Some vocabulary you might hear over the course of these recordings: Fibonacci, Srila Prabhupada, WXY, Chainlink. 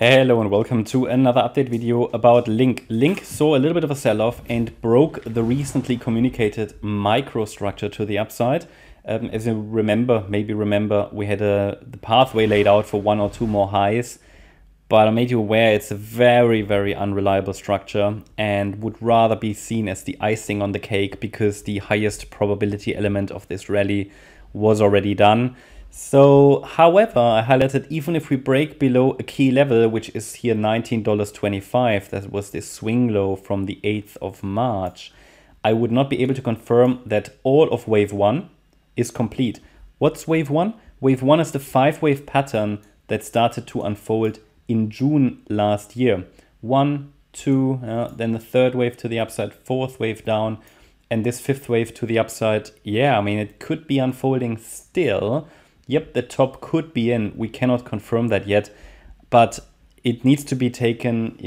Hello and welcome to another update video about Link. Link saw a little bit of a sell-off and broke the recently communicated microstructure to the upside. As you remember, we had the pathway laid out for one or two more highs, but I made you aware it's a very, very unreliable structure and would rather be seen as the icing on the cake because the highest probability element of this rally was already done. So, however, I highlighted even if we break below a key level, which is here $19.25, that was this swing low from the 8th of March, I would not be able to confirm that all of wave 1 is complete. What's wave 1? Wave 1 is the 5-wave pattern that started to unfold in June last year. 1, 2, then the 3rd wave to the upside, 4th wave down, and this 5th wave to the upside. Yeah, I mean, it could be unfolding still. Yep, the top could be in. We cannot confirm that yet, but it needs to be taken,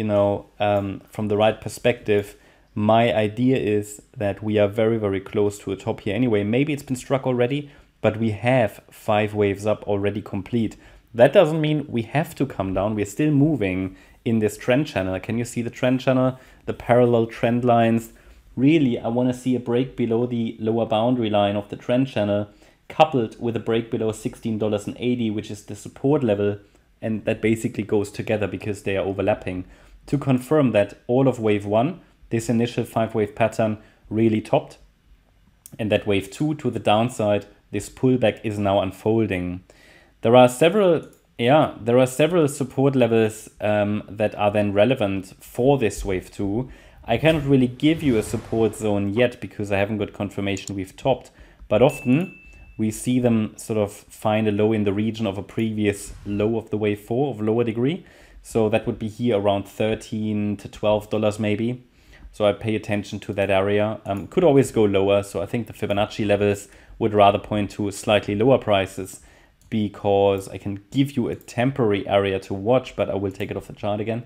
from the right perspective. My idea is that we are very, very close to a top here anyway. Maybe it's been struck already, but we have 5 waves up already complete. That doesn't mean we have to come down. We're still moving in this trend channel. Can you see the trend channel? The parallel trend lines. Really, I want to see a break below the lower boundary line of the trend channel, coupled with a break below $16.80, which is the support level, and that basically goes together because they are overlapping, to confirm that all of wave 1, this initial 5-wave pattern, really topped, and that wave 2 to the downside, this pullback is now unfolding. There are several support levels that are then relevant for this wave 2. I cannot really give you a support zone yet because I haven't got confirmation we've topped, but often we see them sort of find a low in the region of a previous low of the wave 4 of lower degree. So that would be here around $13 to $12 maybe. So I pay attention to that area. Could always go lower. So I think the Fibonacci levels would rather point to slightly lower prices because I can give you a temporary area to watch, but I will take it off the chart again.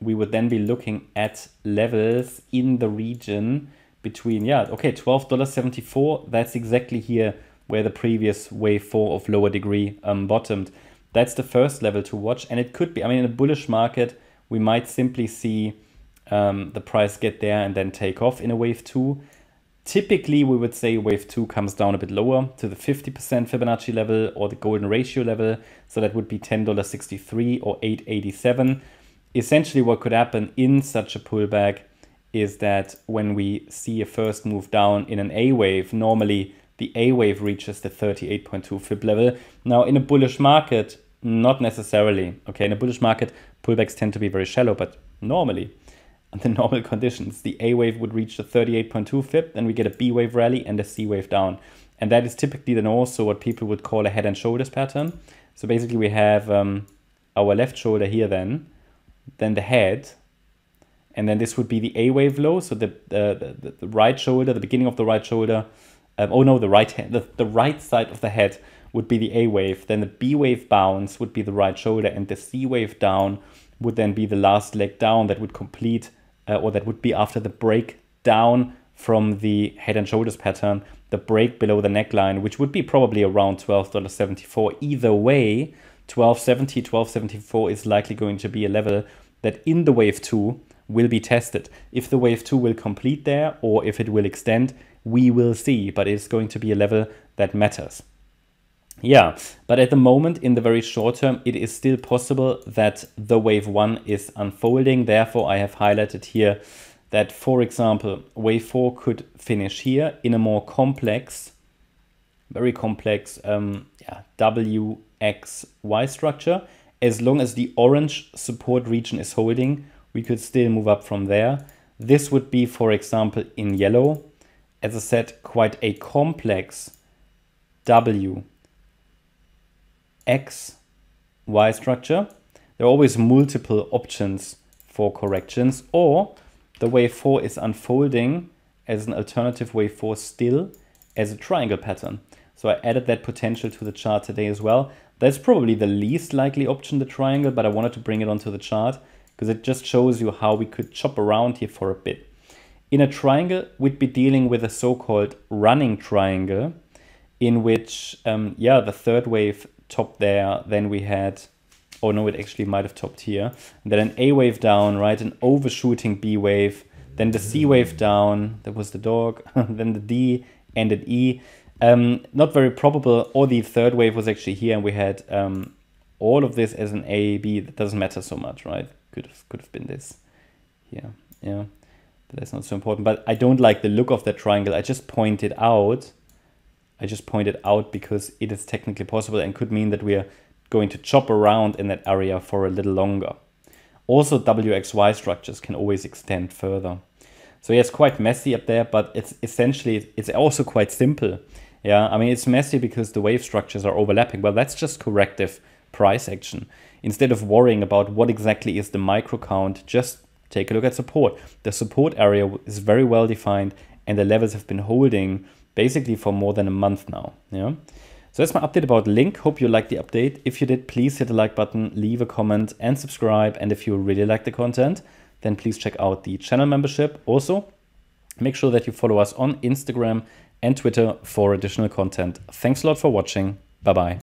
We would then be looking at levels in the region between, $12.74, that's exactly here where the previous wave 4 of lower degree bottomed. That's the first level to watch, and it could be, in a bullish market, we might simply see the price get there and then take off in a wave 2. Typically, we would say wave 2 comes down a bit lower to the 50% Fibonacci level or the golden ratio level, so that would be $10.63 or $8.87. Essentially, what could happen in such a pullback is that when we see a first move down in an A wave, normally the A wave reaches the 38.2 Fib level. Now, in a bullish market, not necessarily. Okay, in a bullish market, pullbacks tend to be very shallow, but normally, under normal conditions, the A wave would reach the 38.2 Fib, then we get a B wave rally and a C wave down. And that is typically then also what people would call a head and shoulders pattern. So basically we have our left shoulder here then the head, and then this would be the A wave low, so the right shoulder, the beginning of the right shoulder, the right side of the head would be the A wave, then the B wave bounce would be the right shoulder, and the C wave down would then be the last leg down that would complete, or that would be after the break down from the head and shoulders pattern, the break below the neckline, which would be probably around $12.74. Either way, 12.70, 12.74 is likely going to be a level that in the wave 2 will be tested. If the wave 2 will complete there or if it will extend, we will see, but it's going to be a level that matters. Yeah, but at the moment in the very short term, it is still possible that the wave 1 is unfolding. Therefore, I have highlighted here that, for example, wave 4 could finish here in a more complex, very complex WXY structure. As long as the orange support region is holding, we could still move up from there. This would be, for example, in yellow, as I said, quite a complex WXY structure. There are always multiple options for corrections, or the wave 4 is unfolding as an alternative wave 4 still as a triangle pattern. So I added that potential to the chart today as well. That's probably the least likely option, the triangle, but I wanted to bring it onto the chart because it just shows you how we could chop around here for a bit. In a triangle, we'd be dealing with a so-called running triangle in which, the 3rd wave topped there. Then we had Oh no, it actually might have topped here. And then an A wave down, right? An overshooting B wave. Then the C wave down. That was the dog. Then the D and an E. Not very probable. Or the third wave was actually here, and we had all of this as an A, B. That doesn't matter so much, right? Could have been this. Yeah, yeah. But that's not so important. But I don't like the look of that triangle. I just pointed out because it is technically possible and could mean that we are going to chop around in that area for a little longer. Also, WXY structures can always extend further. So yeah, it's quite messy up there, but it's essentially, it's also quite simple. Yeah, I mean, it's messy because the wave structures are overlapping. Well, that's just corrective price action. Instead of worrying about what exactly is the micro count, just take a look at support. The support area is very well defined and the levels have been holding basically for more than a month now. Yeah. So that's my update about Link. Hope you liked the update. If you did, please hit the like button, leave a comment and subscribe. And if you really like the content, then please check out the channel membership. Also, make sure that you follow us on Instagram and Twitter for additional content. Thanks a lot for watching. Bye-bye.